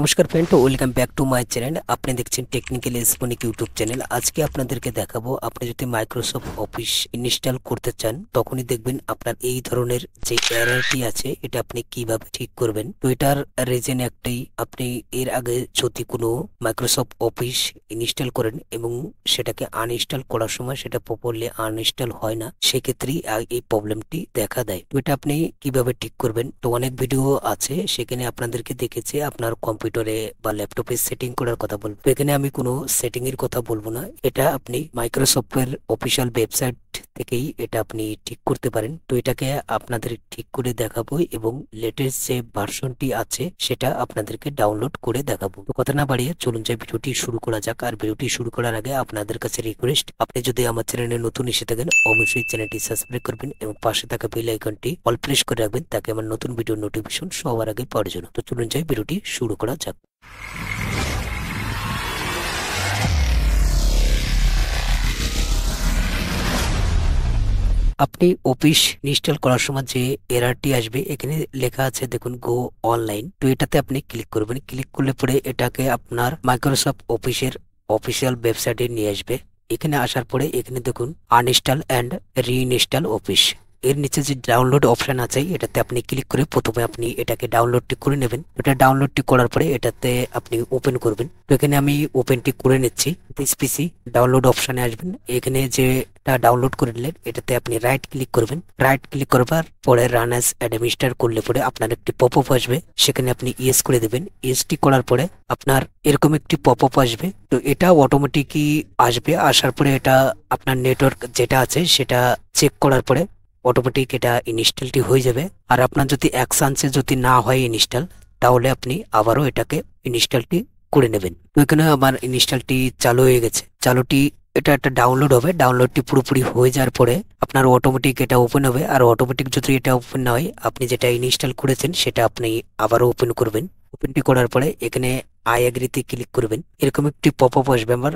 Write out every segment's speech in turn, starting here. নমস্কার friend, welcome back to my channel. আপনি দেখছেন টেকনিক্যাল স্পনিক ইউটিউব চ্যানেল। আজকে আপনাদেরকে দেখাবো আপনি যদি মাইক্রোসফট অফিস ইনস্টল করতে চান তখনই দেখবেন আপনার এই ধরনের যে এররটি আছে এটা আপনি কিভাবে ঠিক করবেন। তো এটার রিজন একটাই, আপনি এর আগে যদি কোনো মাইক্রোসফট অফিস ইনস্টল করেন এবং সেটাকে আনইনস্টল করার সময় সেটা প্রপারলি আনইনস্টল হয় না, সেক্ষেত্রেই এই প্রবলেমটি দেখা দেয়। তো এটা আপনি কিভাবে ঠিক করবেন, তো অনেক ভিডিও আছে সেখানে আপনাদেরকে দেখেছে আপনার কম্পিউটারে বা ল্যাপটপে সেটিং করার কথা বলবো। এখানে আমি কোনো সেটিং এর কথা বলবো না, এটা আপনি মাইক্রোসফটের অফিসিয়াল ওয়েবসাইট থেকেই এটা আপনি ঠিক করতে পারেন। তো এটাকে আপনাদের ঠিক করে দেখাবো এবং লেটেস্ট যে ভার্সনটি আছে সেটা আপনাদেরকে ডাউনলোড করে দেখাবো। কথা না বাড়িয়ে চলুন যে ভিডিওটি শুরু করা যাক। আর ভিডিওটি শুরু করার আগে আপনাদের কাছে রিকোয়েস্ট, আপনি যদি আমার চ্যানেলে নতুন এসে থাকেন অবশ্যই চ্যানেলটি সাবস্ক্রাইব করবেন এবং পাশে থাকা বেল আইকনটি অল প্রেস করে রাখবেন, তাকে আমার নতুন ভিডিও নোটিফিকেশন সবার আগে পাওয়ার জন্য। তো চলুন যে ভিডিওটি শুরু করা যাক। আপনি অফিস ইনস্টল করার সময় যে এররটি আসবে এখানে লেখা আছে দেখুন গো অনলাইন, তো এটাতে আপনি ক্লিক করবেন। ক্লিক করলে পরে এটাকে আপনার মাইক্রোসফট অফিসের অফিসিয়াল ওয়েবসাইটে নিয়ে আসবে। এখানে আসার পরে এখানে দেখুন আনইনস্টল অ্যান্ড রিইনস্টল অফিস, এর নিচে যে ডাউনলোড অপশন আছে এটাতে আপনি ক্লিক করে প্রথমে আপনি এটাকে ডাউনলোডটি করে নেবেন। এটা ডাউনলোডটি করার পরে এটাতে আপনি ওপেন করবেন। তো এখানে আমি ওপেনটি করে নিচ্ছি। দিস পিসি ডাউনলোড অপশানে আসবেন, এখানে যেটা ডাউনলোড করে নিলেন এটাতে আপনি রাইট ক্লিক করবেন। রাইট ক্লিক করবার পরে রান অ্যাজ অ্যাডমিনিস্ট্রেটর করলে পরে আপনার একটি পপ আপ আসবে, সেখানে আপনি ইয়েস করে দেবেন। ইয়েসটি করার পরে আপনার এরকম একটি পপ আপ আসবে। তো এটা অটোমেটিকই আসবে, আসার পরে এটা আপনার নেটওয়ার্ক যেটা আছে সেটা চেক করার পরে অটোমেটিক এটা ইনস্টলটি হয়ে যাবে। আর আপনার যদি এক চান্সে যদি না হয় ইনস্টল, তাহলে আপনি আবারও এটাকে ইনস্টলটি করে নেবেন। ওইখানে আমার ইনস্টলটি চালু হয়ে গেছে। চালুটি এটা একটা ডাউনলোড হবে, ডাউনলোডটি পুরোপুরি হয়ে যাওয়ার পরে আপনার অটোমেটিক এটা ওপেন হবে। আর অটোমেটিক যদি এটা ওপেন না হয় আপনি যেটা ইনস্টল করেছেন সেটা আপনি আবারও ওপেন করবেন। ওপেনটি করার পরে এখানে আই এগ্রিতে ক্লিক করবেন, এরকম একটি পপ আপ আসবে। আমার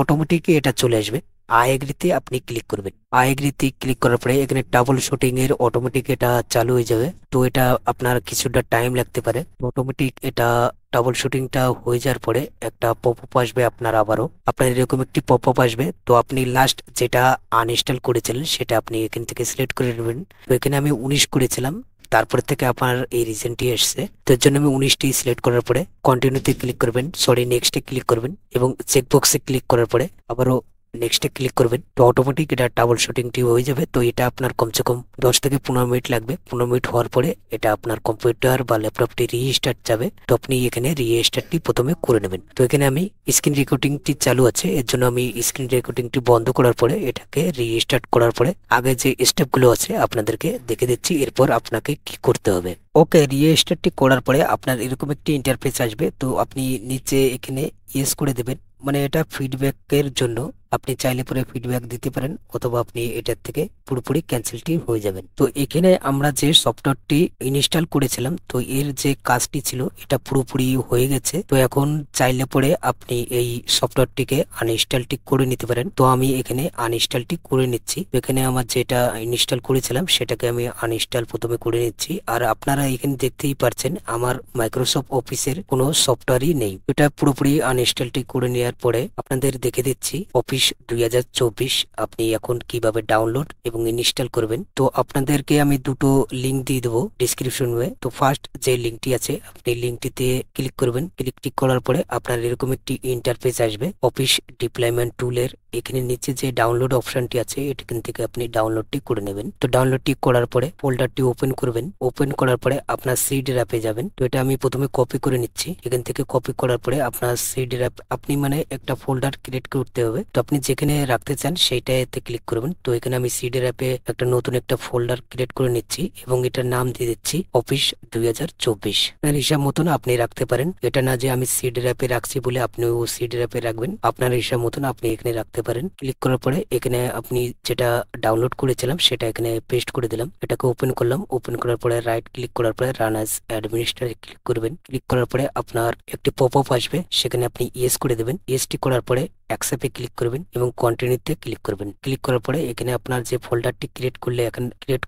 অটোমেটিকই এটা চলে আসবে। আই এগ্রিতে আপনি ক্লিক করবেন। আই এগ্রিতে ক্লিক করার পরে এখানে ট্রাবল শুটিং এর অটোমেটিক এটা চালু হয়ে যাবে। তো এটা আপনার কিছুটা টাইম লাগতে পারে। অটোমেটিক এটা ট্রাবল শুটিংটা হয়ে যাওয়ার পরে একটা পপ আপ আসবে আপনার, আবারও আপনার এরকম একটি পপ আপ আসবে। তো আপনি লাস্ট যেটা আনইনস্টল করেছিলেন সেটা আপনি এখান থেকে সিলেক্ট করে নেবেন। তো এখানে আমি 19 করেছিলাম, তারপর থেকে আপনার এই রিজনটি এসছে। তার জন্য আমি 19টি সিলেক্ট করার পরে কন্টিনিউতে ক্লিক করবেন, সরি নেক্সটে ক্লিক করবেন এবং চেকবক্সে ক্লিক করার পরে আবারও নেক্সটে ক্লিক করবেন। তো অটোমেটিক এটা ট্রাবল শুটিংটি হয়ে যাবে। তো এটা আপনার কমসে কম 10 থেকে 15 মিনিট লাগবে। 15 মিনিট হওয়ার পরে এটা আপনার কম্পিউটার বা ল্যাপটপটি রিস্টার্ট যাবে। তো আপনি এখানে রিস্টার্টটি প্রথমে করে নেবেন। তো এখানে আমি স্ক্রিন রেকর্ডিংটি চালু আছে, এর জন্য আমি স্ক্রিন রেকর্ডিংটি বন্ধ করার পরে এটাকে রিস্টার্ট করার পরে আগে যে স্টেপগুলো আছে আপনাদেরকে দেখে দিচ্ছি, এরপর আপনাকে কি করতে হবে। ওকে, রিস্টার্টটি করার পরে আপনার এরকম একটি ইন্টারফেস আসবে। তো আপনি নিচে এখানে ইয়েস করে দেবেন, মানে এটা ফিডব্যাকের জন্য আপনি চাইলে পরে ফিডব্যাক দিতে পারেন অথবা আপনি এটার থেকে পুরোপুরি ক্যান্সেলটি হয়ে যাবেন। তো এখানে আমরা যে সফটওয়্যারটি ইনস্টল করেছিলাম তো এর যে কাজটি ছিল এটা পুরোপুরি হয়ে গেছে। তো এখন চাইলে পরে আপনি এই সফটওয়্যারটিকে আনইনস্টলটি করে নিতে পারেন। তো আমি এখানে আনইনস্টলটি করে নিচ্ছি। এখানে আমার যেটা ইনস্টল করেছিলাম সেটাকে আমি আনইনস্টল প্রথমে করে নিচ্ছি। আর আপনারা এখানে দেখতেই পারছেন আমার মাইক্রোসফট অফিসের কোনো সফটওয়্যারই নেই। এটা পুরোপুরি আনইনস্টলটি করে নেওয়ার পরে আপনাদের দেখে দিচ্ছি অফিস 2024 আপনি এখন কিভাবে ডাউনলোড এবং ইনস্টল করবেন। তো আপনাদেরকে আমি দুটো লিঙ্ক দিয়ে দেবো ডিসক্রিপশন। তো ফার্স্ট যে লিঙ্কটি আছে আপনি লিঙ্কটিতে ক্লিক করবেন। ক্লিক করার পরে আপনার এরকম একটি ইন্টারফেস আসবে অফিস ডিপ্লয়মেন্ট টুলের। এখানে নিচে যে ডাউনলোড অপশনটি আছে এখান থেকে আপনি ডাউনলোডটি করে নেবেন। তো ডাউনলোডটি করার পরে ফোল্ডারটি ওপেন করবেন। ওপেন করার পরে আপনার সি ড্রাইভে যাবেন। তো এটা আমি প্রথমে কপি করে নিচ্ছি। এখান থেকে কপি করার পরে আপনার সি ড্রাইভ আপনি মানে একটা ফোল্ডার ক্রিয়েট করতে হবে। তো আপনি যেখানে রাখতে চান সেইটাতে ক্লিক করবেন। তো এখানে আমি সি ড্রাইভে একটা নতুন একটা ফোল্ডার ক্রিয়েট করে নিচ্ছি এবং এটার নাম দিয়ে দিচ্ছি অফিস 2024। হিসাব মতন আপনি রাখতে পারেন, এটা না যে আমি সি ড্রাইভে রাখছি বলে আপনি ও সি ড্রাইভে রাখবেন। আপনার হিসাব মতন আপনি এখানে রাখতে পারেন। ক্লিক করার পরে এখানে আপনি যেটা ডাউনলোড করেছিলাম সেটা এখানে পেস্ট করে দিলাম। এটাকে ওপেন করলাম। ওপেন করার পরে রাইট ক্লিক করার পরে রান অ্যাজ অ্যাডমিনিস্ট্রেটর ক্লিক করবেন। ক্লিক করার পরে আপনার একটি পপ আপ আসবে, সেখানে আপনি ইয়েস করে দেবেন। ইয়েসটি করার পরে অ্যাকসেপ্টে ক্লিক করবেন এবং কন্টিনিউতে ক্লিক করবেন। ক্লিক করার পরে এখানে আপনার যে ফোল্ডারটি ক্রিয়েট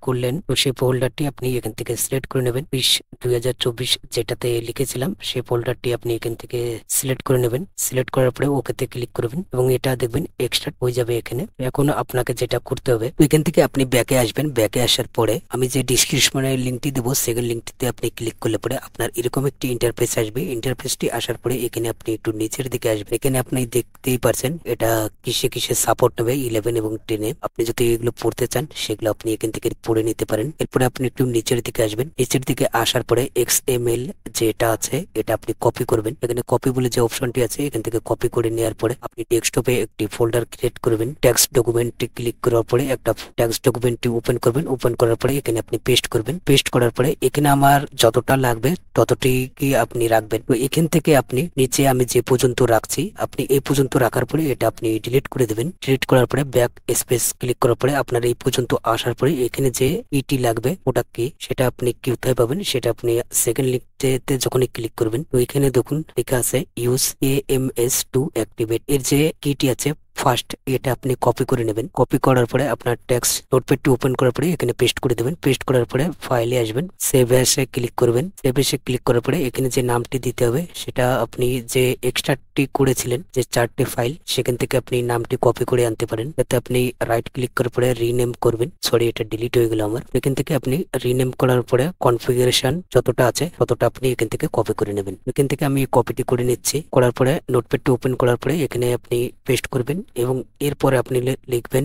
করলেন তো সেই ফোল্ডারটি আপনি এখান থেকে সিলেক্ট করে নেবেন। 20/2024 যেটাতে লিখেছিলাম সেই ফোল্ডারটি আপনি এখান থেকে সিলেক্ট করে নেবেন। সিলেক্ট করার পরে ওকেতে ক্লিক করবেন এবং এটা দেখবেন এক্সট্রাক্ট হয়ে যাবে। এখানে এখন আপনাকে যেটা করতে হবে, এখান থেকে আপনি ব্যাকে আসবেন। ব্যাকে আসার পরে আমি যে ডিসক্রিপশনের লিঙ্কটি দেবো সেকেন্ড লিঙ্কটিতে আপনি ক্লিক করলে পরে আপনার এরকম একটি ইন্টারফেস আসবে। ইন্টারফেসটি আসার পরে এখানে আপনি একটু নিচের দিকে আসবেন। এখানে আপনি দেখতেই পারছেন এটা কিসে কিসে সাপোর্ট নেবে 11 এবং 10-এ। আপনি যদি এগুলো পড়তে চান সেগুলো আপনি এখান থেকে পড়ে নিতে পারেন। এরপরে আপনি একটু নিচের দিকে আসবেন। নিচের দিকে আসার পরে XML যেটা আছে এটা আপনি কপি করবেন। এখানে কপি বলে যে অপশনটি আছে এখান থেকে কপি করে নেওয়ার পরে আপনি ডেস্কটপে একটি ফোল্ডার ক্রিয়েট করবেন। টেক্সট ডকুমেন্টটি ক্লিক করার পরে একটা টেক্সট ডকুমেন্টটি ওপেন করবেন। ওপেন করার পরে এখানে আপনি পেস্ট করবেন। পেস্ট করার পরে এখানে আমার যতটা লাগবে ততটি কি আপনি রাখবেন। তো এখান থেকে আপনি নিচে আমি যে পর্যন্ত রাখছি আপনি এই পর্যন্ত রাখার পরে এটা আপনি ডিলিট করে দেবেন। ডিলিট করার পরে ব্যাক স্পেস ক্লিক করার পরে আপনার এই পর্যন্ত আসার পরে এখানে যে ইটি লাগবে ওটা কি সেটা আপনি কোথায় পাবেন সেটা আপনি সেকেন্ড লিঙ্কটিতে যখন ক্লিক করবেন তো এখানে দেখুন লেখা আছে ইউজ AMS টু অ্যাক্টিভেট। এর যে কিটি আছে ফার্স্ট এটা আপনি কপি করে নেবেন। কপি করার পরে আপনার টেক্সট নোটপ্যাডটি ওপেন করার পরে এখানে পেস্ট করে দেবেন। পেস্ট করার পরে ফাইলে আসবেন, সেভ অ্যাজ এ ক্লিক করবেন। সেভ অ্যাজ এ ক্লিক করার পরে এখানে যে নামটি দিতে হবে সেটা আপনি যে এক্সট্রাক্টটি করেছিলেন যে 4টি ফাইল সেখান থেকে আপনি নামটি কপি করে আনতে পারেন। তাতে আপনি রাইট ক্লিক করার পরে রিনেম করবেন। সরি, এটা ডিলিট হয়ে গেল আমার। এখান থেকে আপনি রিনেম করার পরে কনফিগারেশন যতটা আছে ততটা আপনি এখান থেকে কপি করে নেবেন। এখান থেকে আমি কপিটি করে নিচ্ছি। করার পরে নোটপ্যাডটি ওপেন করার পরে এখানে আপনি পেস্ট করবেন এবং এরপরে আপনি লিখবেন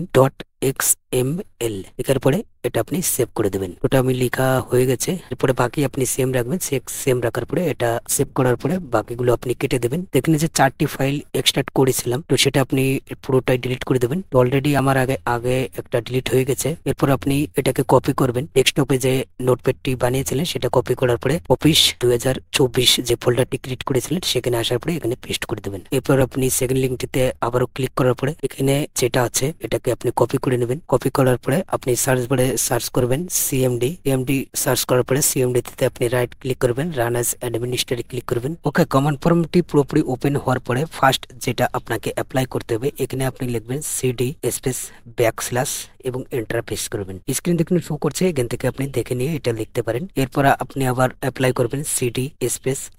.xml। লেখার পরে এটা আপনি সেভ করে দেবেন। ওটা আমি লেখা হয়ে গেছে। এরপরে বাকি আপনি সেম রাখবেন। সেম রাখার পরে এটা সেভ করার পরে বাকিগুলো আপনি কেটে দেবেন। এখানে যে 4টি ফাইল এক্সট্রাক্ট করেছিলাম তো সেটা আপনি পুরোটাই ডিলিট করে দেবেন। অলরেডি আমার আগে একটা ডিলিট হয়ে গেছে। এরপর আপনি এটাকে কপি করবেন। ডেস্কটপে যে নোটপ্যাডটি বানিয়েছিলেন সেটা কপি করার পরে অফিস 2024 যে ফোল্ডারটি ক্রিয়েট করেছিলেন সেখানে আসার পরে এখানে পেস্ট করে দেবেন। এরপর আপনি সেকেন্ড লিঙ্কটিতে আবারও ক্লিক করার পরে এখানে যেটা আছে এটাকে আপনি কপি করে নেবেন। কপি করার পরে আপনি সার্চ বারে সার্চ করবেন CMD। সার্চ করার পরে CMD-তে আপনি রাইট ক্লিক করবেন, রান অ্যাজ অ্যাডমিনিস্ট্রেটর ক্লিক করবেন। ওকে, কমান্ড ফর্মটি পুরোপুরি ওপেন হওয়ার পরে ফার্স্ট যেটা আপনাকে অ্যাপ্লাই করতে হবে এখানে আপনি লিখবেন CD/\backslash এবং এন্টার প্রেস করবেন। স্ক্রিন দেখুন শো করছে, এখান থেকে আপনি দেখে নিয়ে এটা লিখতে পারেন। এরপর আপনি আবার অ্যাপ্লাই করবেন CD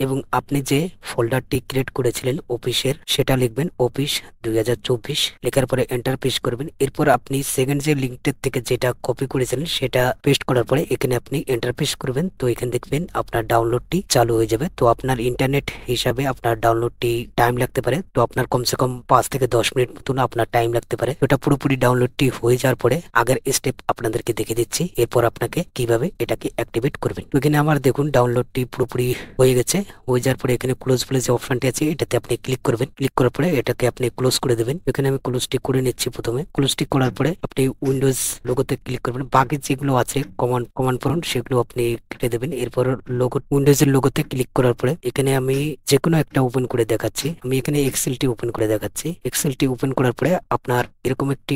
এবং আপনি যে ফোল্ডারটি ক্রিয়েট করেছিলেন অফিসের সেটা লিখবেন অফিস 2024। লেখার পরে এন্টার প্রেস করবেন। এরপর আপনি সেকেন্ড যে লিঙ্কটার থেকে যেটা কপি করেছিলেন সেটা পেস্ট করার পরে এখানে আপনি এন্টার প্রেস করবেন। তো এখানে দেখবেন আপনার ডাউনলোডটি চালু হয়ে যাবে। তো আপনার ইন্টারনেট হিসাবে আপনার ডাউনলোডটি টাইম লাগতে পারে। তো আপনার কমসে কম 5 থেকে 10 মিনিট মতন আপনার টাইম লাগতে পারে। ওটা পুরোপুরি ডাউনলোডটি হয়ে যাওয়ার পরে আগের স্টেপ আপনাদেরকে দেখিয়ে দিচ্ছি এরপর আপনাকে কিভাবে এটাকে অ্যাক্টিভেট করবেন। এখানে আমার দেখুন ডাউনলোডটি পুরোপুরি হয়ে গেছে। হয়ে যাওয়ার পরে এখানে ক্লোজ বলে যে অপশনটি আছে এটাতে আপনি ক্লিক করবেন। ক্লিক করার পরে এটাকে আপনি ক্লোজ করে দেবেন। এখানে আমি ক্লোজটি করে নিচ্ছি প্রথমে। ক্লোজটি করার পরে আপনি উইন্ডোজ লোগোতে ক্লিক করবেন। বাকি যেগুলো আছে কমান্ড ফর্ম সেগুলো আপনি কেটে দেবেন। এরপর লোগো উইন্ডোজের লোগোতে ক্লিক করার পরে এখানে আমি যে কোনো একটা ওপেন করে দেখাচ্ছি। আমি এখানে এক্সেলটি ওপেন করে দেখাচ্ছি। এক্সেলটি ওপেন করার পরে আপনার এরকম একটি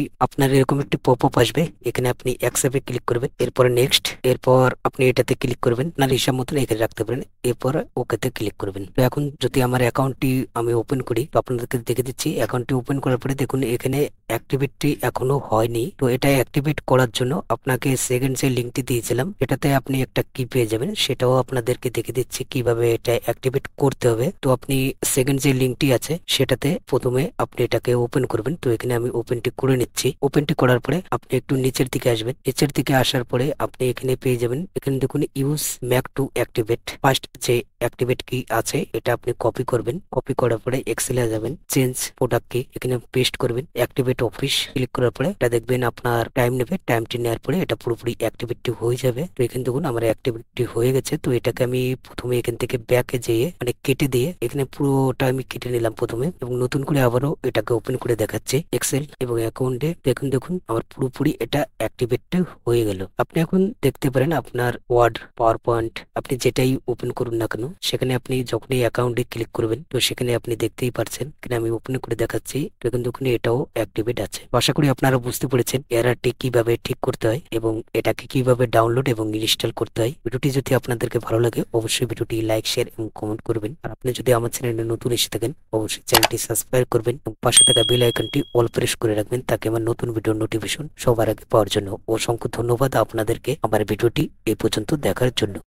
পপ আসবে। এখানে আপনি অ্যাকসেপ্টে ক্লিক করবেন। এরপরে নেক্সট, এরপর আপনি এটাতে ক্লিক করবেন। আপনার হিসাব মতন এখানে রাখতে পারেন। এরপর ওকেতে ক্লিক করবেন। তো এখন যদি আমার অ্যাকাউন্টটি আমি ওপেন করি তো আপনাদেরকে দেখে দিচ্ছি। অ্যাকাউন্টটি ওপেন করার পরে দেখুন এখানে অ্যাক্টিভেটটি এখনো হয়নি। তো এটা অ্যাক্টিভেট করার জন্য আপনাকে সেকেন্ড যে লিঙ্কটি দিয়েছিলাম এটাতে আপনি একটা কি পেয়ে যাবেন সেটাও আপনাদেরকে দেখে দিচ্ছি কিভাবে এটা অ্যাক্টিভেট করতে হবে। তো আপনি সেকেন্ড যে লিঙ্কটি আছে সেটাতে প্রথমে আপনি এটাকে ওপেন করবেন। তো এখানে আমি ওপেনটি করে নিচ্ছি। ওপেনটি করার পরে আপনি একটু নিচের দিকে আসবেন। নিচের দিকে আসার পরে আপনি এখানে পেয়ে যাবেন। এখানে দেখুন use MAK to activate. First যে অ্যাক্টিভেট কি আছে এটা আপনি কপি করবেন। কপি করার পরে এক্সেলে যাবেন, চেঞ্জ প্রোডাক্ট কি এখানে পেস্ট করবেন, অ্যাক্টিভেট অফিস ক্লিক করার পরে এটা দেখবেন আপনার টাইম নেবে। টাইমটি নেওয়ার করে এটা পুরোপুরি অ্যাক্টিভিটি হয়ে যাবে। তো এখানে দেখুন আমার অ্যাক্টিভিটি হয়ে গেছে। তো এটাকে আমি প্রথমে এখান থেকে ব্যাকে যেয়ে মানে কেটে দিয়ে এখানে পুরোটা আমি কেটে নিলাম প্রথমে, এবং নতুন করে আবারও এটাকে ওপেন করে দেখাচ্ছি এক্সেল এবং অ্যাকাউন্টে। এখন দেখুন আমার পুরোপুরি এটা অ্যাক্টিভেট হয়ে গেল। আপনি এখন দেখতে পারেন আপনার ওয়ার্ড, পাওয়ার পয়েন্ট আপনি যেটাই ওপেন করুন না কেন, সেখানে আপনি যখনই অ্যাকাউন্টে ক্লিক করবেন তো সেখানে আপনি দেখতেই পারছেন। এখানে আমি ওপেন করে দেখাচ্ছি, এখন দেখুন এটাও অ্যাক্টিভেট আছে। আশা করি আপনারা বুঝতে পেরেছেন এররটি কিভাবে ঠিক করতে হয় এবং এটাকে কিভাবে ডাউনলোড এবং ইনস্টল করতে হয়। ভিডিওটি যদি আপনাদেরকে ভালো লাগে অবশ্যই ভিডিওটি লাইক, শেয়ার এবং কমেন্ট করবেন। আর আপনি যদি আমার চ্যানেলে নতুন এসে থাকেন অবশ্যই চ্যানেলটি সাবস্ক্রাইব করবেন এবং পাশে থাকা বেল আইকনটি অল প্রেস করে রাখবেন, তাকে আমার নতুন ভিডিও নোটিফিকেশন সবার আগে পাওয়ার জন্য। অসংখ্য ধন্যবাদ আপনাদেরকে আমার ভিডিওটি এই পর্যন্ত দেখার জন্য।